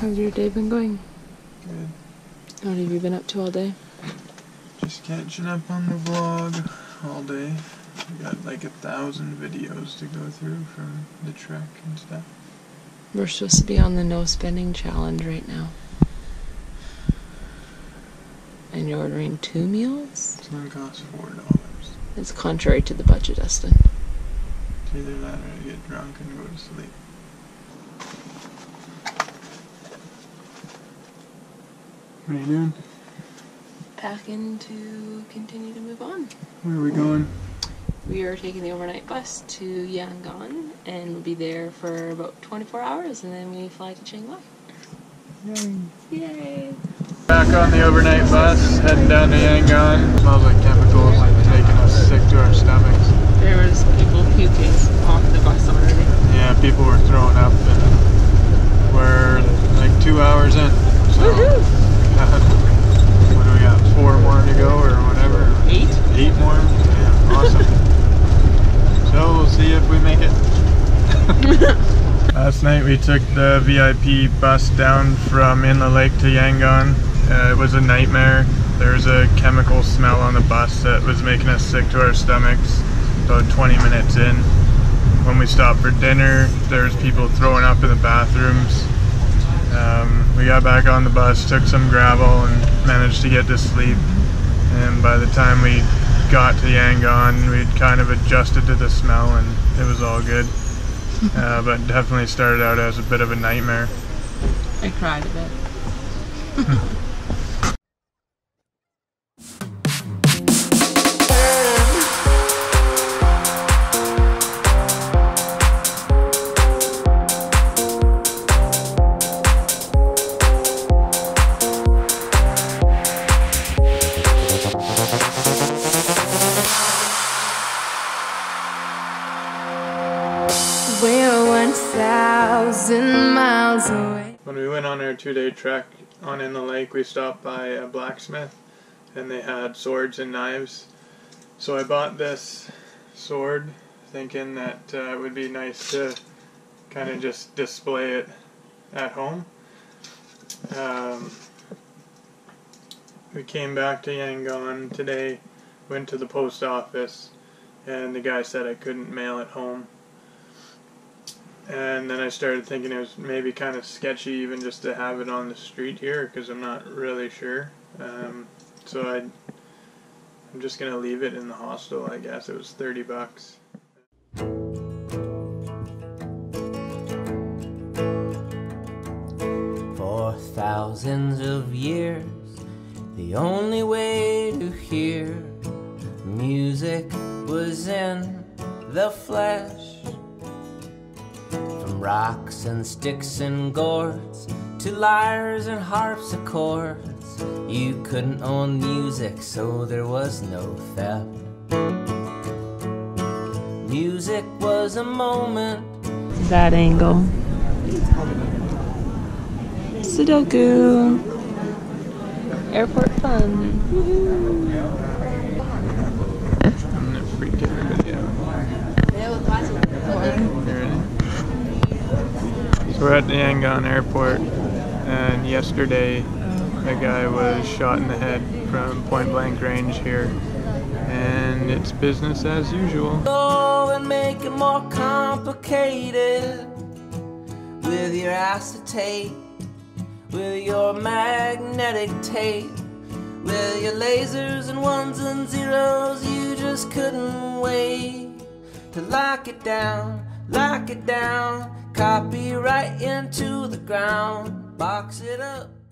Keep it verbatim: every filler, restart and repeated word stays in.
How's your day been going? Good. What have you been up to all day? Just catching up on the vlog all day. I got like a thousand videos to go through from the trek and stuff. We're supposed to be on the no spending challenge right now. And you're ordering two meals? It's gonna cost four dollars. It's contrary to the budget, Dustin. It's either that or I get drunk and go to sleep. What are you doing? Packing to continue to move on. Where are we going? We are taking the overnight bus to Yangon, and we'll be there for about twenty-four hours, and then we fly to Chiang Mai. Yay! Yay! Back on the overnight bus, heading down to Yangon. It smells like chemicals making us sick to our stomachs. There was people puking off the bus already. Yeah, people were throwing up, and we're like two hours in. So what do we got? Four more to go, or whatever. Eight. Eight more. Yeah, awesome. So we'll see if we make it. Last night we took the V I P bus down from Inle Lake to Yangon. Uh, it was a nightmare. There was a chemical smell on the bus that was making us sick to our stomachs about twenty minutes in. When we stopped for dinner, there was people throwing up in the bathrooms. Um, we got back on the bus, took some gravel and managed to get to sleep. And by the time we got to Yangon, we'd kind of adjusted to the smell and it was all good. Uh, but definitely started out as a bit of a nightmare. I cried a bit. Miles away. When we went on our two-day trek on in the lake, we stopped by a blacksmith and they had swords and knives. So I bought this sword thinking that uh, it would be nice to kind of just display it at home. Um, we came back to Yangon today, went to the post office, and the guy said I couldn't mail it home. And then I started thinking it was maybe kind of sketchy even just to have it on the street here, because I'm not really sure. Um, so I, I'm just going to leave it in the hostel, I guess. It was thirty bucks. For thousands of years, the only way to hear music was in the flesh. Rocks and sticks and gourds to lyres and harpsichords. You couldn't own music, so there was no theft. Music was a moment. That angle. Sudoku. Airport fun. I'm gonna freak everybody out. We're at the Yangon airport, and yesterday a guy was shot in the head from point blank range here, and it's business as usual. Go and make it more complicated with your acetate, with your magnetic tape, with your lasers and ones and zeros. You just couldn't wait to lock it down, lock it down. Copyright into the ground, box it up.